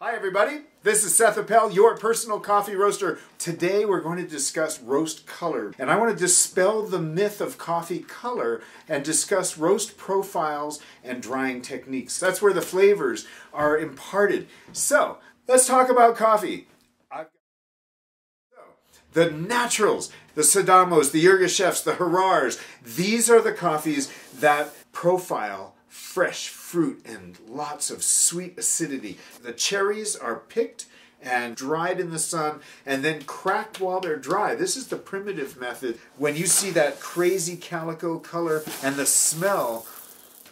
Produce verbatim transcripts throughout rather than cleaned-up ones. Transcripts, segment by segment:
Hi everybody, this is Seth Appel, your personal coffee roaster. Today we're going to discuss roast color, and I want to dispel the myth of coffee color and discuss roast profiles and drying techniques. That's where the flavors are imparted. So let's talk about coffee. The naturals, the Sidamos, the Yirgacheffes, the Harars, these are the coffees that profile fresh fruit and lots of sweet acidity. The cherries are picked and dried in the sun and then cracked while they're dry. This is the primitive method. When you see that crazy calico color and the smell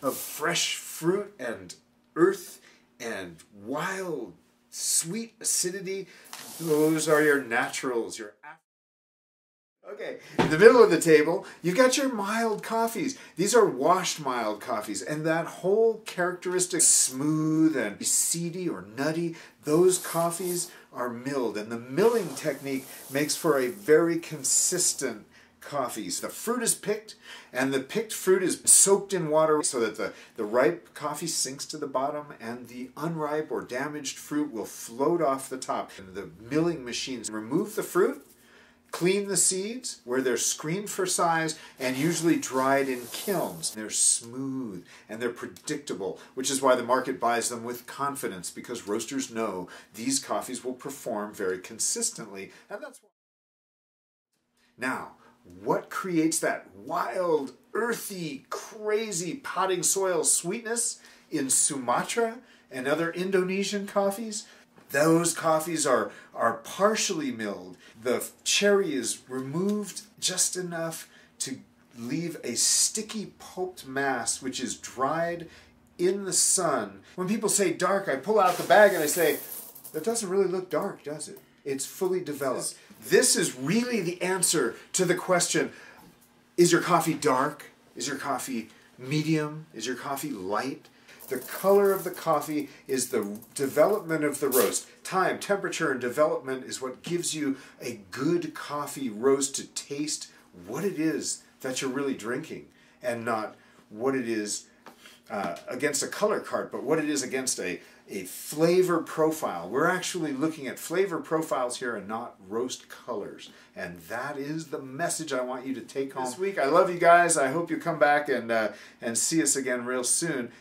of fresh fruit and earth and wild sweet acidity, those are your naturals. Your Okay, in the middle of the table, you've got your mild coffees. These are washed mild coffees, and that whole characteristic, smooth and seedy or nutty, those coffees are milled, and the milling technique makes for a very consistent coffees. The fruit is picked, and the picked fruit is soaked in water so that the, the ripe coffee sinks to the bottom and the unripe or damaged fruit will float off the top. And the milling machines remove the fruit, clean the seeds where they're screened for size and usually dried in kilns. They're smooth and they're predictable, which is why the market buys them with confidence, because roasters know these coffees will perform very consistently. And that's why. Now, what creates that wild, earthy, crazy potting soil sweetness in Sumatra and other Indonesian coffees? Those coffees are, are partially milled. The cherry is removed just enough to leave a sticky pulped mass, which is dried in the sun. When people say dark, I pull out the bag and I say, that doesn't really look dark, does it? It's fully developed. This is really the answer to the question, is your coffee dark? Is your coffee medium? Is your coffee light? The color of the coffee is the development of the roast. Time, temperature, and development is what gives you a good coffee roast to taste what it is that you're really drinking, and not what it is uh, against a color card, but what it is against a a flavor profile. We're actually looking at flavor profiles here and not roast colors. And that is the message I want you to take home this week. I love you guys. I hope you come back and, uh, and see us again real soon.